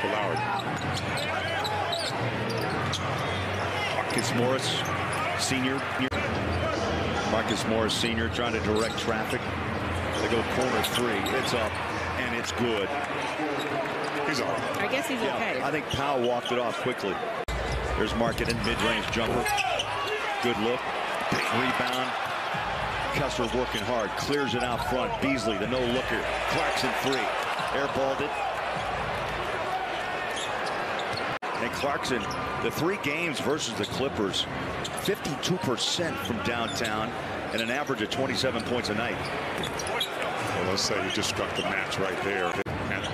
to Lowry. Marcus Morris Senior. Marcus Morris Senior trying to direct traffic. They go corner three. It's up and it's good. He's all right. I guess he's okay. I think Powell walked it off quickly. There's Marquette in mid-range jumper. Good look. Big rebound. Kessler working hard. Clears it out front. Beasley, the no-looker. Clarkson three. Airballed it. And Clarkson, the three games versus the Clippers, 52% from downtown and an average of 27 points a night. Well, let's say you just struck the match right there. And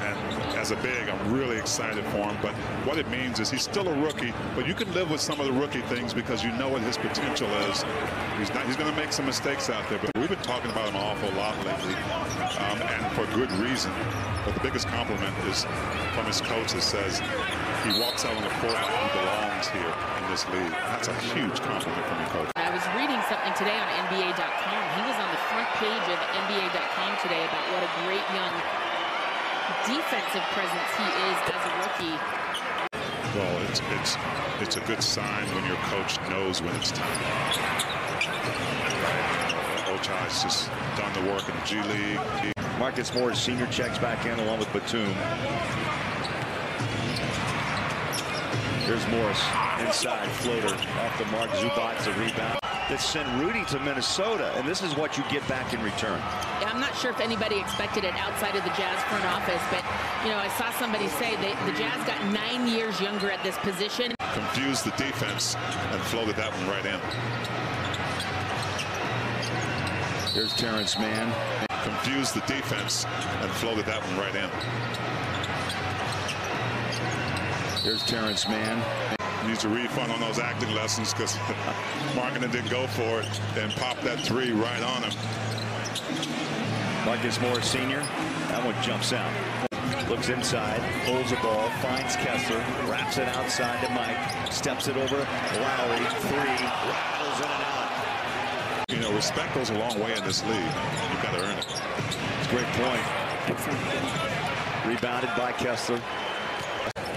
as a big, I'm really excited for him. But what it means is he's still a rookie, but you can live with some of the rookie things because you know what his potential is. He's going to make some mistakes out there, but we've been talking about him an awful lot lately, and for good reason. But the biggest compliment is from his coach that says, he walks out on the court like he belongs here in this league. That's a huge compliment from your coach. I was reading something today on NBA.com. He was on the front page of NBA.com today about what a great young defensive presence he is as a rookie. Well, it's a good sign when your coach knows when it's time. Ochai's just done the work in the G League. Marcus Morris Senior checks back in along with Batum. Here's Morris, inside floater, off the mark. Zubac's a rebound. That sent Rudy to Minnesota, and this is what you get back in return. Yeah, I'm not sure if anybody expected it outside of the Jazz front office, but, you know, I saw somebody say the Jazz got 9 years younger at this position. Confused the defense and floated that one right in. Here's Terrence Mann. Confused the defense and floated that one right in. There's Terrence Mann. Needs to refund on those acting lessons because Markkanen didn't go for it and popped that three right on him. Marcus Morris Senior. That one jumps out. Looks inside, holds the ball, finds Kessler, wraps it outside to Mike, steps it over. Lowry, three, rattles in and out. You know, respect goes a long way in this league. You've got to earn it. It's a great point. Rebounded by Kessler.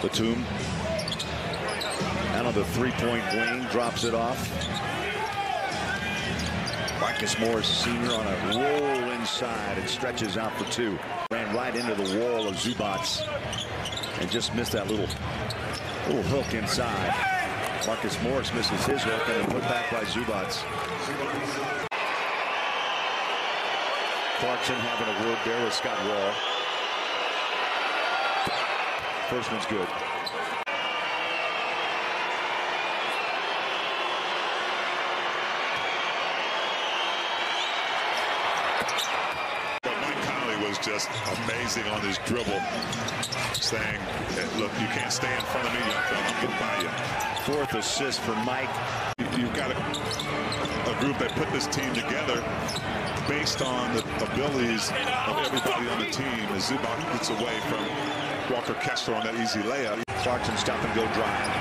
Batum out on the three-point wing, drops it off. Marcus Morris Senior on a roll inside and stretches out for two. Ran right into the wall of Zubac's and just missed that little hook inside. Marcus Morris misses his hook and then put back by Zubac's. Clarkson having a word there with Scott Wall. First one's good. But Mike Conley was just amazing on his dribble, saying, hey, look, you can't stay in front of me, young fella. I'm getting by you. Fourth assist for Mike. You've got a group that put this team together based on the abilities of everybody on the team. As Zubac gets away from Walker Kessler on that easy layup. Clarkson stop and go drive.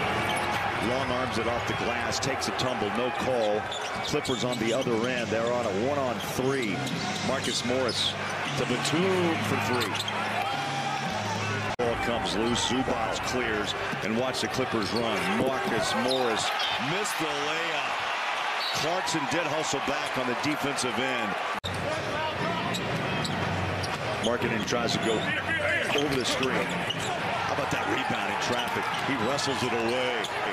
Long arms it off the glass, takes a tumble, no call. Clippers on the other end. They're on a one-on-three. Marcus Morris to Batum for three. Ball comes loose. Zubac clears and watch the Clippers run. Marcus Morris missed the layup. Clarkson did hustle back on the defensive end. Markkanen tries to go over the screen. How about that rebound in traffic? He wrestles it away.